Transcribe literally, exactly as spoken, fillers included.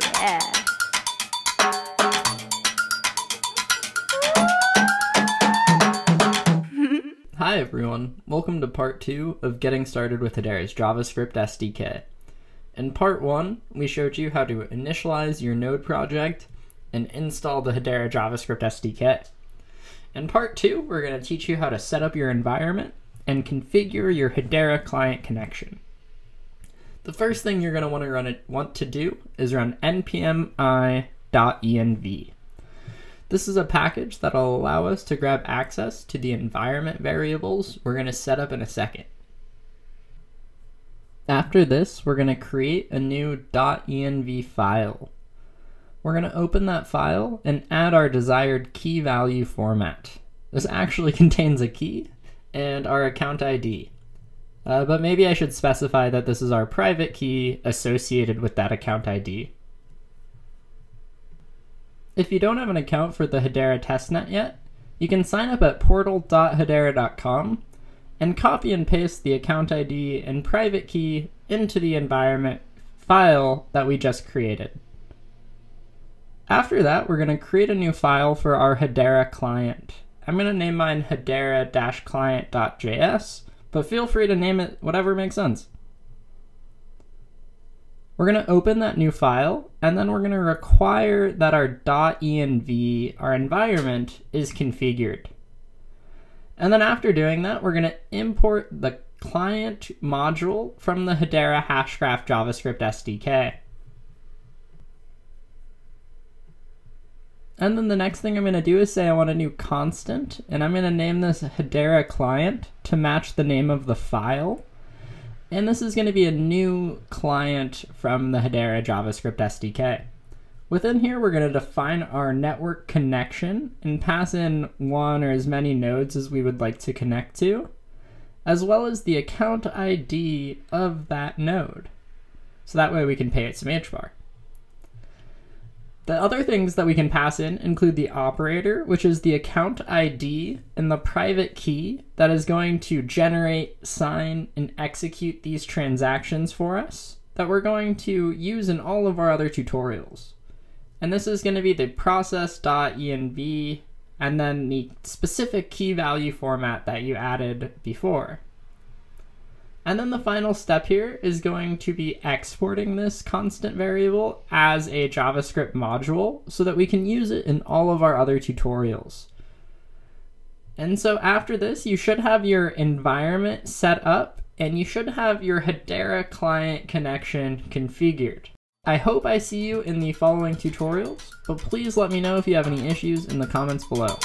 Yeah. Hi everyone, welcome to part two of getting started with Hedera's JavaScript S D K. In part one, we showed you how to initialize your node project and install the Hedera JavaScript S D K. In part two, we're going to teach you how to set up your environment and configure your Hedera client connection. The first thing you're going to want to run it, want to do is run npm i.env. This is a package that'll allow us to grab access to the environment variables we're going to set up in a second. After this, we're going to create a new .env file. We're going to open that file and add our desired key value format. This actually contains a key and our account I D. Uh, but maybe I should specify that this is our private key associated with that account I D. If you don't have an account for the Hedera testnet yet, you can sign up at portal dot hedera dot com and copy and paste the account I D and private key into the environment file that we just created. After that, we're going to create a new file for our Hedera client. I'm going to name mine hedera client dot j s, but feel free to name it whatever makes sense. We're going to open that new file, and then we're going to require that our .env, our environment, is configured. And then after doing that, we're going to import the client module from the Hedera Hashgraph JavaScript S D K. And then the next thing I'm going to do is say I want a new constant, and I'm going to name this Hedera client to match the name of the file. And this is going to be a new client from the Hedera JavaScript S D K. Within here, we're going to define our network connection and pass in one or as many nodes as we would like to connect to, as well as the account I D of that node. So that way we can pay it some H bar. The other things that we can pass in include the operator, which is the account I D and the private key that is going to generate, sign, and execute these transactions for us that we're going to use in all of our other tutorials. And this is going to be the process.env and then the specific key value format that you added before. And then the final step here is going to be exporting this constant variable as a JavaScript module so that we can use it in all of our other tutorials. And so after this, you should have your environment set up and you should have your Hedera client connection configured. I hope I see you in the following tutorials, but please let me know if you have any issues in the comments below.